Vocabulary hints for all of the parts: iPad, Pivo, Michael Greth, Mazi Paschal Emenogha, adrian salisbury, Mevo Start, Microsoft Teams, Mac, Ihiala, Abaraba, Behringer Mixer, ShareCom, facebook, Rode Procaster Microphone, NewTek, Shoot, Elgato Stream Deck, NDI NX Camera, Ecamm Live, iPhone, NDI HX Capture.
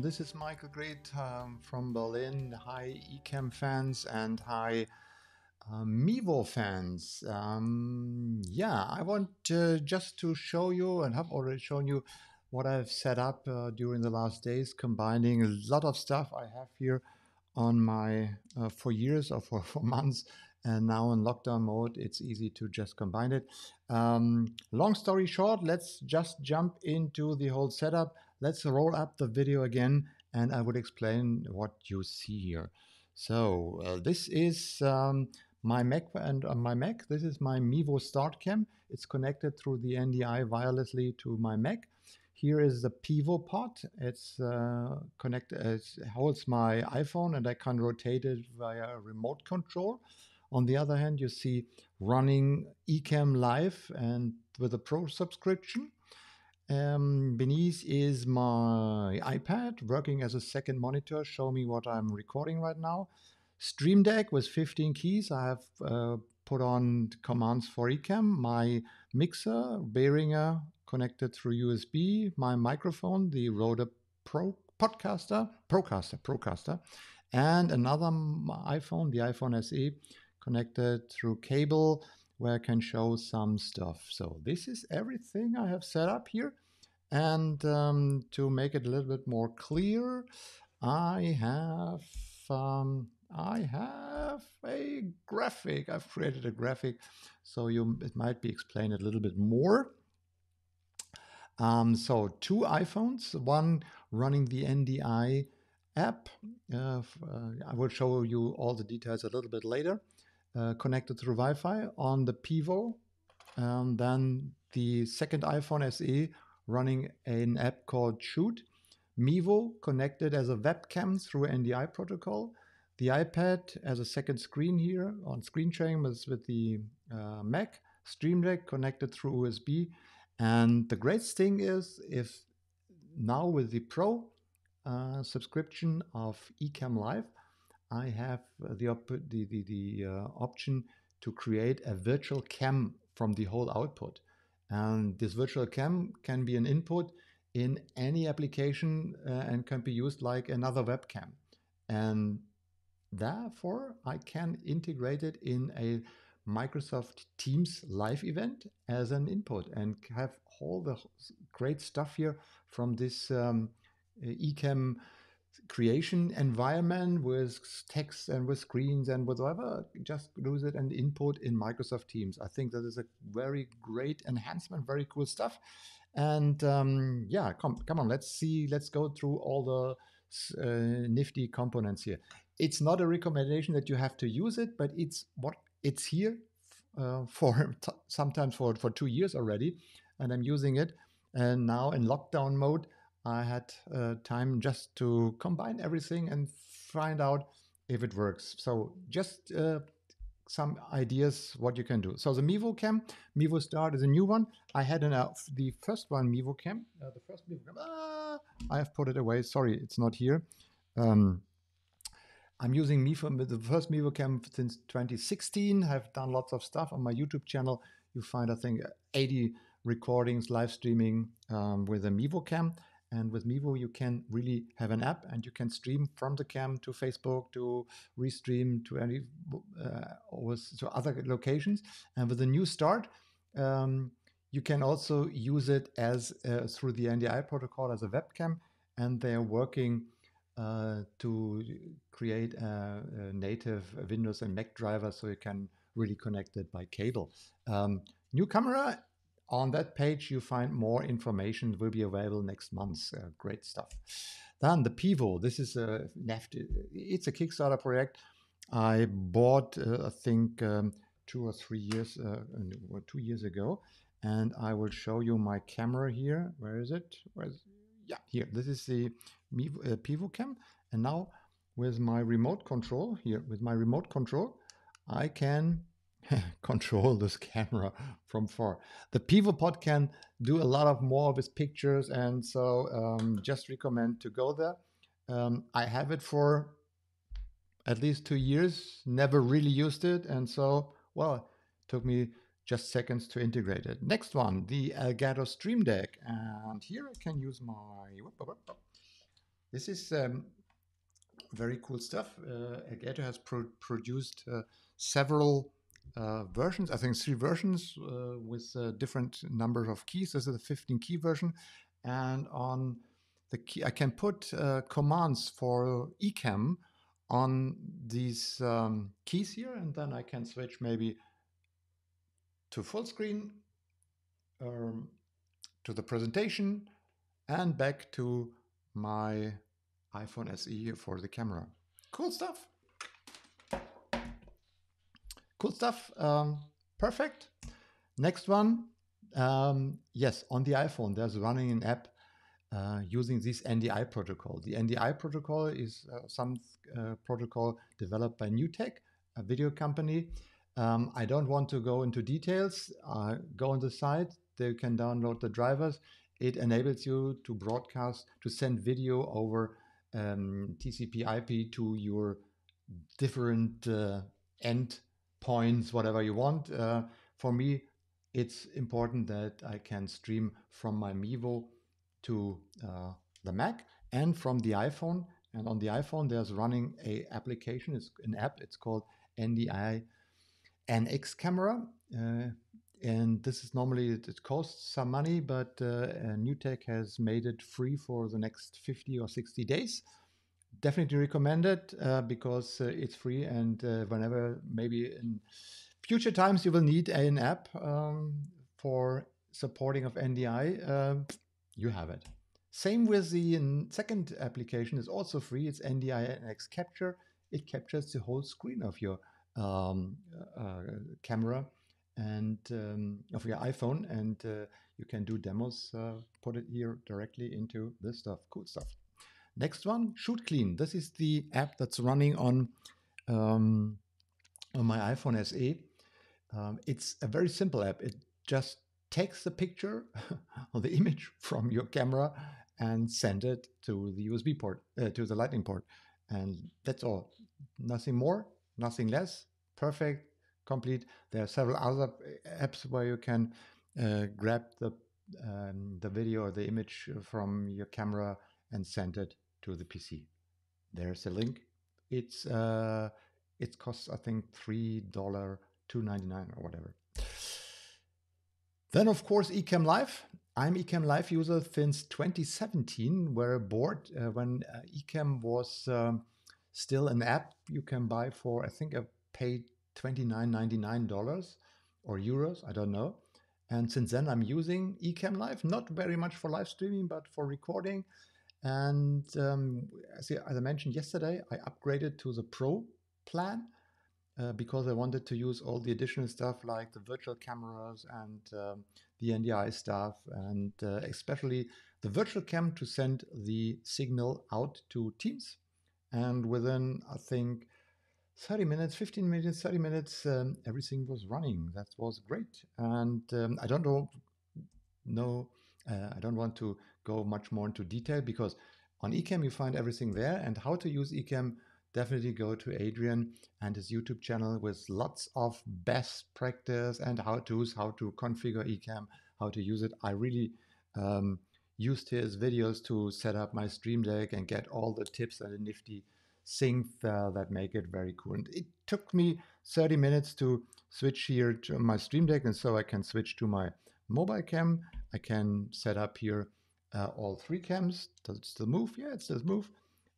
This is Michael Greth from Berlin. Hi Ecamm fans and hi Mevo fans. Yeah, I want just to show you, and have already shown you, what I've set up during the last days, combining a lot of stuff I have here on my for years or for months, and now in lockdown mode it's easy to just combine it. Long story short, let's just jump into the whole setup. Let's roll up the video again and I would explain what you see here. So this is my Mac, and on my Mac this is my Mevo Start cam. It's connected through the NDI wirelessly to my Mac. Here is the Pivo pod. It's connected. It holds my iPhone and I can rotate it via a remote control. On the other hand, you see running Ecamm Live and with a Pro subscription. Beneath is my iPad working as a second monitor, show me what I'm recording right now. Stream Deck with 15 keys, I have put on commands for Ecamm. My mixer, Behringer, connected through USB. My microphone, the Rode Procaster. And another iPhone, the iPhone SE, connected through cable, where I can show some stuff. So this is everything I have set up here. And to make it a little bit more clear, I have a graphic. I've created a graphic, so it might be explained a little bit more. So two iPhones, one running the NDI app. I will show you all the details a little bit later. Connected through Wi-Fi on the Pivo, and then the second iPhone SE running an app called Shoot. Mevo connected as a webcam through NDI protocol. The iPad as a second screen here on screen sharing with the Mac. Stream Deck connected through USB. And the great thing is, if now with the Pro subscription of Ecamm Live, I have the option to create a virtual cam from the whole output. And this virtual cam can be an input in any application and can be used like another webcam. And therefore, I can integrate it in a Microsoft Teams live event as an input and have all the great stuff here from this Ecamm creation environment with text and with screens and whatever. Just use it and input in Microsoft Teams. I think that is a very great enhancement, very cool stuff. And yeah, come on, let's see, let's go through all the nifty components here. It's not a recommendation that you have to use it, but it's here for sometimes for 2 years already, and I'm using it. And now in lockdown mode, I had time just to combine everything and find out if it works. So just some ideas what you can do. So the Mevo Cam, Mevo Start is a new one. I had the first one, Mevo Cam. The first Mevo Cam. I have put it away. Sorry, it's not here. I'm using the first Mevo Cam since 2016. I've done lots of stuff on my YouTube channel. You find, I think, 80 recordings, live streaming with a Mevo Cam. And with Mevo, you can really have an app and you can stream from the cam to Facebook, to Restream, to any to other locations. And with the new Start, you can also use it as through the NDI protocol as a webcam. and they are working to create a native Windows and Mac driver, so you can really connect it by cable. New camera, on that page you find more information, will be available next month. Great stuff. Then the Pivo, this is a it's a Kickstarter project I bought, I think, 2 or 3 years, 2 years ago, and I will show you my camera here. Where is it? Yeah, here. This is the Pivo Cam, and now with my remote control here, I can control this camera from far. The PivoPod can do a lot of more with pictures, and so just recommend to go there. I have it for at least 2 years, never really used it, and so, well, it took me just seconds to integrate it. Next one, the Elgato Stream Deck, and here I can use my... This is very cool stuff. Elgato has produced several versions, I think 3 versions, with different numbers of keys. This is the 15-key version, and on the key I can put commands for Ecamm on these keys here, and then I can switch maybe to full screen, to the presentation, and back to my iPhone SE for the camera. Cool stuff. Cool stuff. Perfect. Next one. Yes, on the iPhone, there's running an app using this NDI protocol. The NDI protocol is some protocol developed by NewTek, a video company. I don't want to go into details. Go on the site. They can download the drivers. It enables you to broadcast, to send video over TCP/IP to your different end points, whatever you want. For me, it's important that I can stream from my Mevo to the Mac and from the iPhone. And on the iPhone, there's running a application. It's an app. It's called NDI NX Camera. And this is normally, it costs some money, but NewTek has made it free for the next 50 or 60 days. Definitely recommend it because it's free, and whenever, maybe in future times, you will need an app for supporting of NDI, you have it. Same with the second application, is also free. It's NDI NX Capture. It captures the whole screen of your camera and of your iPhone, and you can do demos, put it here directly into this stuff. Cool stuff. Next one, Shoot Clean. This is the app that's running on my iPhone SE. It's a very simple app. It just takes the picture or the image from your camera and sends it to the USB port, to the Lightning port. And that's all. Nothing more, nothing less. Perfect, complete. There are several other apps where you can grab the video or the image from your camera and send it to the PC. There's a link. It's it costs, I think, $3.299 or whatever. Then, of course, Ecamm Live. I'm Ecamm Live user since 2017, where I bought when Ecamm was still an app you can buy for, I think I paid $29.99 or euros, I don't know. And since then, I'm using Ecamm Live, not very much for live streaming, but for recording. And as I mentioned yesterday, I upgraded to the Pro plan because I wanted to use all the additional stuff like the virtual cameras and the NDI stuff, and especially the virtual cam to send the signal out to Teams. And within, I think, 30 minutes, 15 minutes, 30 minutes, everything was running. That was great. And I don't know, I don't want to go much more into detail because on Ecamm you find everything there. And how to use Ecamm, definitely go to Adrian and his YouTube channel with lots of best practice and how-tos, how to configure Ecamm, how to use it. I really used his videos to set up my Stream Deck and get all the tips and the nifty things that make it very cool. And it took me 30 minutes to switch here to my Stream Deck, and so I can switch to my mobile cam. I can set up here all three cams. Does it still move? Yeah, it still moves.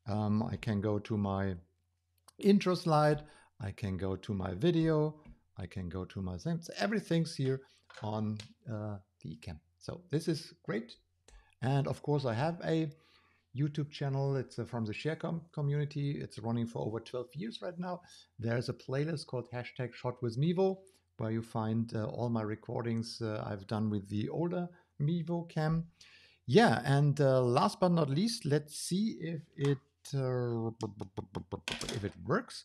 I can go to my intro slide. I can go to my video. I can go to my things. Everything's here on the Ecamm. So this is great. And of course, I have a YouTube channel. It's from the ShareCom community. It's running for over 12 years right now. There's a playlist called #ShotWithMevo, where you find all my recordings I've done with the older Mevo cam. Yeah, and last but not least, let's see if it works.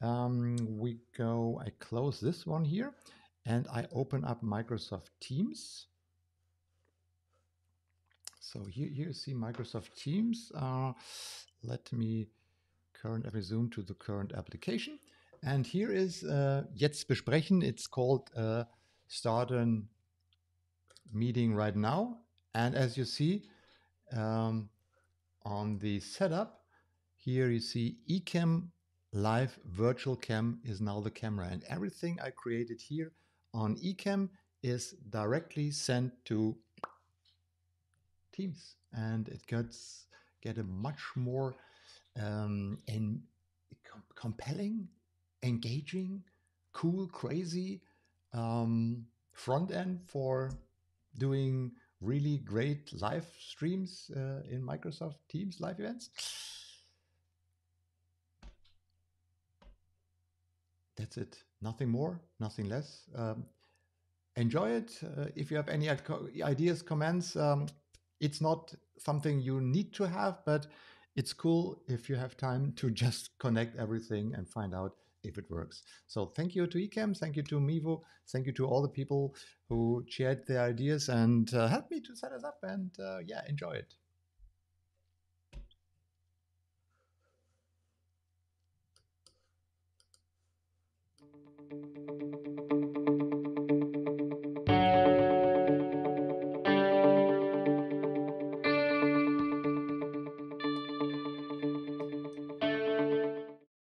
We go, I close this one here and I open up Microsoft Teams. So here you see Microsoft Teams. Let me resume to the current application. And here is Jetzt besprechen. It's called Start a Meeting right now. And as you see on the setup, here you see Ecamm Live Virtual Cam is now the camera. And everything I created here on Ecamm is directly sent to Teams, and it gets a much more compelling, engaging, cool, crazy front end for doing really great live streams in Microsoft Teams live events. That's it. Nothing more, nothing less. Enjoy it. If you have any ideas, comments. It's not something you need to have, but it's cool if you have time to just connect everything and find out if it works. So thank you to Ecamm, thank you to Mevo, thank you to all the people who shared their ideas and helped me to set us up, and yeah, enjoy it.